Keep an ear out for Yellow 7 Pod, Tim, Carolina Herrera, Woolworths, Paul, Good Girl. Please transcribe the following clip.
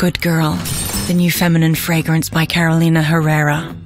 Good Girl, the new feminine fragrance by Carolina Herrera.